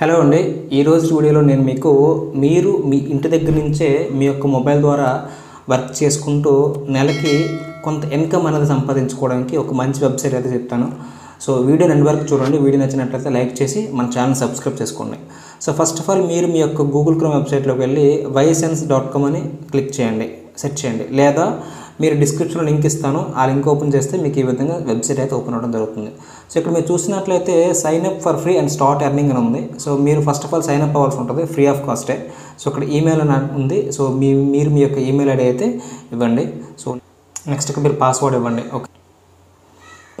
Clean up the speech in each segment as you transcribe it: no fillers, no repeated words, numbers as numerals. hello అండి ఈ రోజు వీడియోలో నేను మీకు మీరు మీ ఇంటి దగ్గర నుంచే మీ యొక్క మొబైల్ ద్వారా వర్క్ చేసుకుంటూ నెలకి కొంత ఇన్కమ్ అనేది సంపాదించుకోవడానికి ఒక మంచి వెబ్‌సైట్ అయితే చెప్తాను సో వీడియో ఎండ్ వరకు చూడండి వీడియో నచ్చినట్లయితే లైక్ చేసి మన ఛానల్ సబ్స్క్రైబ్ చేసుకోండి సో ఫస్ట్ ఆఫ్ ఆల్ మీరు మీ యొక్క గూగుల్ క్రోమ్ వెబ్‌సైట్ లోకి వెళ్ళి ysense.com అని క్లిక్ చేయండి సెర్చ్ చేయండి లేదా మీరు డిస్క్రిప్షన్ లింక్ ఇస్తాను ఆ లింక్ ఓపెన్ చేస్తే మీకు ఈ విధంగా వెబ్‌సైట్ అయితే ఓపెన్ అవడం జరుగుతుంది సో ఇక్కడ మీరు చూసినట్లయితే sign up for free and start earning అని ఉంది సో మీరు first of all sign up అవ్వాల్సి ఉంటుంది ఫ్రీ ఆఫ్ కాస్టే సో ఇక్కడ ఈమెయిల్ అని ఉంది సో మీరు మీ యొక్క ఈమెయిల్ ఐడి అయితే ఇవ్వండి సో నెక్స్ట్ ఇక్కడ మీరు పాస్వర్డ్ ఇవ్వండి ఓకే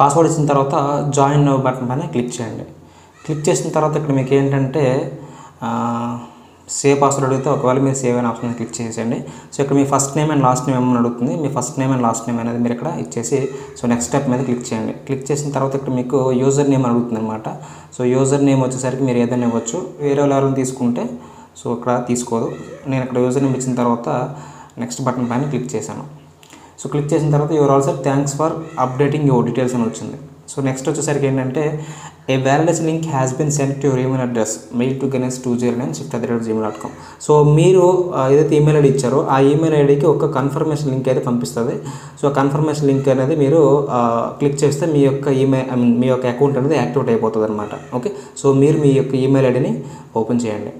పాస్వర్డ్ ఇచ్చిన తర్వాత జాయిన్ నౌ బటన్ పైన క్లిక్ చేయండి క్లిక్ చేసిన తర్వాత ఇక్కడ మీకు ఏంటంటే సేవ్ పాస్వర్డ్ అడిగితే ఒకవేళ మీరు సేవ్ అయిన ఆప్షన్ క్లిక్ చేసేయండి సో ఇక్కడ మీ first name and last name అని అడుగుతుంది మీ first name and last name అనేది మీరు ఇక్కడ ఇచ్చేసి సో నెక్స్ట్ స్టెప్ మీద క్లిక్ చేయండి క్లిక్ చేసిన తర్వాత ఇక్కడ మీకు యూజర్ నేమ్ అడుగుతుంది అనమాట సో యూజర్ నేమ్ వచ్చేసరికి మీరు ఏదైనా ఇవ్వచ్చు వేరే వాళ్ళని తీసుకుంటే సో ఇక్కడ తీసుకోదు నేను ఇక్కడ యూజర్ నేమ్ ఇచ్చిన తర్వాత నెక్స్ట్ బటన్ పైన క్లిక్ చేశాను సో క్లిక్ చేసిన తర్వాత your also thanks for updating your details అని వచ్చింది సో నెక్స్ట్ వచ్చేసరికి ఏంటంటే a validation link has been send to your email address mail to ganesh20@gmail.com so మీరు ఏదైతే ఈమెయిల్ ఐడి ఇచ్చారో ఆ ఈమెయిల్ ఐడికి ఒక కన్ఫర్మేషన్ లింక్ అయితే పంపిస్తుంది సో కన్ఫర్మేషన్ లింక్ అనేది మీరు క్లిక్ చేస్తే మీ యొక్క ఈమెయిల్ ఐ మీన్ మీ యొక్క అకౌంట్ అనేది యాక్టివేట్ అయిపోతుంది అనమాట ఓకే సో మీరు మీ యొక్క ఈమెయిల్ ఐడిని ఓపెన్ చేయండి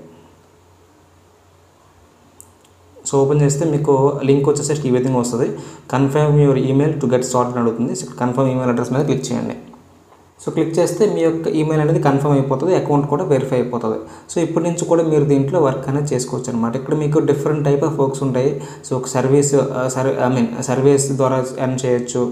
సో ఓపెన్ చేస్తే మీకు లింక్ వచ్చేసరికి ఈ విధంగా వస్తుంది confirm your email to get start అని అడుగుతుంది సో కన్ఫర్మ్ ఈమెయిల్ అడ్రస్ మీద క్లిక్ చేయండి సో క్లిక్ చేస్తే మీ యొక్క ఈమెయిల్ అనేది కన్ఫర్మ్ అయిపోతుంది అకౌంట్ కూడా వెరిఫై అయిపోతుంది సో ఇప్పటి నుంచి కూడా మీరు దీంట్లో వర్క్ అనేది చేసుకోవచ్చు అనమాట ఇక్కడ మీకు డిఫరెంట్ టైప్ ఆఫ్ వర్క్స్ ఉంటాయి సో ఒక సర్వీస్ ద్వారా ఎర్న్ చేయొచ్చు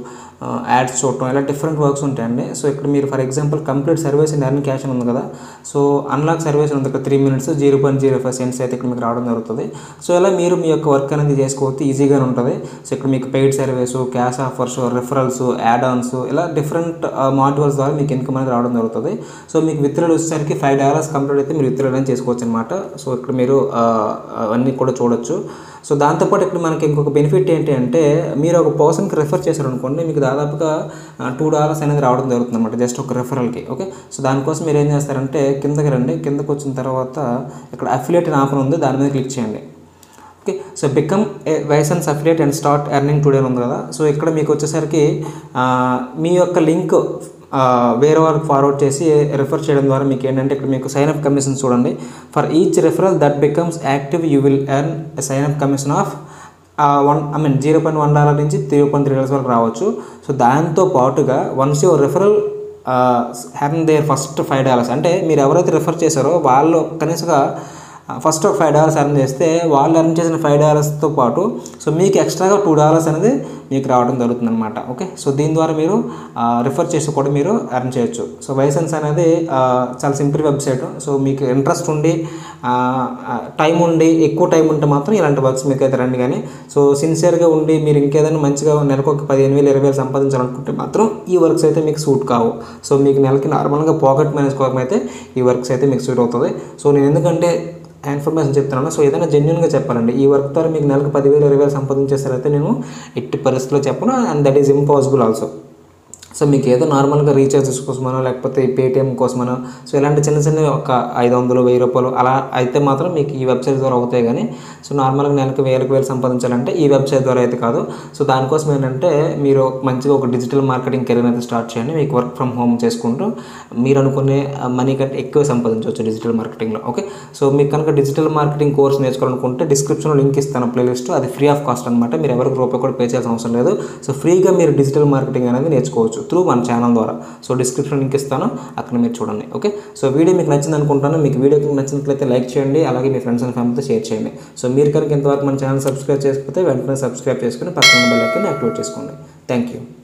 యాడ్స్ చూడటం ఇలా డిఫరెంట్ వర్క్స్ ఉంటాయండి సో ఇక్కడ మీరు for example complete service and earn cash ఉంది కదా సో అన్లాక్ సర్వీస్ ఉంది ఇక్కడ 3 minutes 0.05 cents అయితే ఇక్కడ మీకు రావడం జరుగుతుంది సో ఇలా మీరు మీ యొక్క వర్క్ అనేది చేసుకోవచ్చు ఈజీగానే ఉంటుంది సో ఇక్కడ మీకు paid service cash offers referrals add ons ఇలా డిఫరెంట్ మాడ్యూల్స్ ద్వారా మీకు ఇన్కమ్ అనేది రావడం జరుగుతుంది సో మీకు విత్డ్రాల్ వచ్చేసరికి $5 కంప్లీట్ అయితే మీరు విత్డ్రాల్ అనేది చేసుకోవచ్చు అనమాట సో ఇక్కడ మీరు అన్నీ కూడా చూడొచ్చు సో దాంతోపాటు ఇక్కడ మనకి ఇంకొక బెనిఫిట్ ఏంటి అంటే మీరు ఒక పర్సన్కి రిఫర్ చేశారు అనుకోండి మీకు దాదాపుగా $2 అనేది రావడం జరుగుతుంది అనమాట జస్ట్ ఒక రిఫరల్కి ఓకే సో దానికోసం మీరు ఏం చేస్తారంటే కిందకి రండి కిందకు వచ్చిన తర్వాత ఇక్కడ అఫిలియేట్ అనే ఆప్షన్ ఉంది దాని మీద క్లిక్ చేయండి okay so become a ysense affiliate and start earning today ఉంది కదా సో ఇక్కడ మీకు వచ్చేసరికి మీ యొక్క లింక్ వేరే వాళ్ళకి ఫార్వర్డ్ చేసి రిఫర్ చేయడం ద్వారా మీకు ఏంటంటే ఇక్కడ మీకు సైన్ అప్ కమిషన్ చూడండి for each referral that becomes active you will earn sign up commission of $0.1 నుంచి $3.3 వరకు రావచ్చు సో దాంతో పాటుగా once your referral earn their first $5 అంటే మీరు ఎవరైతే రిఫర్ చేశారో వాళ్ళు కనీసంగా ఫస్ట్ ఒక $5 ఎర్న్ చేస్తే వాళ్ళు ఎర్న్ చేసిన $5తో పాటు సో మీకు ఎక్స్ట్రాగా $2 అనేది మీకు రావడం జరుగుతుంది అనమాట ఓకే సో దీని ద్వారా మీరు రిఫర్ చేసి కూడా మీరు ఎర్న్ చేయొచ్చు సో ysense అనేది చాలా సింపుల్ వెబ్సైట్ సో మీకు ఇంట్రెస్ట్ ఉండి టైం ఉండి ఎక్కువ టైం ఉంటే మాత్రం ఇలాంటి వర్క్స్ మీకు అయితే రండి కానీ సో సిన్సియర్గా ఉండి మీరు ఇంకేదైనా మంచిగా నెలకు ఒక 15,000-20,000 సంపాదించాలనుకుంటే మాత్రం ఈ వర్క్స్ అయితే మీకు సూట్ కావు సో మీకు నెలకి నార్మల్గా పాకెట్ మేనేజ్కోవడం అయితే ఈ వర్క్స్ అయితే మీకు సూట్ అవుతుంది సో నేను ఎందుకంటే ఇన్ఫర్మేషన్ చెప్తున్నాను సో ఏదైనా జెన్యున్గా చెప్పాలండి ఈ వర్క్ ద్వారా మీకు నెలకు 10,000-20,000 సంపాదించేసరైతే నేను ఎట్టి పరిస్థితుల్లో చెప్పను and that is impossible also so మీకు ఏదో నార్మల్గా రీఛార్జెస్ కోసమనో లేకపోతే పేటిఎం కోసమనో సో ఇలాంటి చిన్న చిన్న ఒక $500-1,000 అలా అయితే మాత్రం మీకు ఈ వెబ్సైట్ ద్వారా అవుతాయి కానీ సో నార్మల్గా నెలకు $1,000-2,000 సంపాదించాలంటే ఈ వెబ్సైట్ ద్వారా అయితే కాదు సో దానికోసం ఏంటంటే మీరు మంచిగా ఒక డిజిటల్ మార్కెటింగ్ కెరీర్ అయితే స్టార్ట్ చేయండి మీకు వర్క్ ఫ్రమ్ హోమ్ చేసుకుంటూ మీరు అనుకునే మనీ కంటే ఎక్కువ సంపాదించవచ్చు డిజిటల్ మార్కెటింగ్లో ఓకే సో మీకు కనుక డిజిటల్ మార్కెటింగ్ కోర్స్ నేర్చుకోవాలనుకుంటే డిస్క్రిప్షన్లో లింక్ ఇస్తాను ప్లేలిస్ట్ అది ఫ్రీ ఆఫ్ కాస్ట్ అనమాట మీరు ఎవరికి రూపాయి కూడా పే చేయాల్సిన అవసరం లేదు సో ఫ్రీగా మీరు డిజిటల్ మార్కెటింగ్ అనేది నేర్చుకోవచ్చు త్రూ మన ఛానల్ ద్వారా సో డిస్క్రిప్షన్ లింక్ ఇస్తాను అక్కడ మీరు చూడండి ఓకే సో వీడియో మీకు నచ్చింది అనుకుంటాను మీకు వీడియోకి నచ్చినట్లయితే లైక్ చేయండి అలాగే మీ ఫ్రెండ్స్ అండ్ ఫ్యామిలీతో షేర్ చేయండి సో మీరు కనుక ఇంతవరకు మన ఛానల్ సబ్స్క్రైబ్ చేసుకుంటే వెంటనే సబ్స్క్రైబ్ చేసుకుని పక్కన బెల్ ఐకాన్ యాక్టివేట్ చేసుకోండి థ్యాంక్ యూ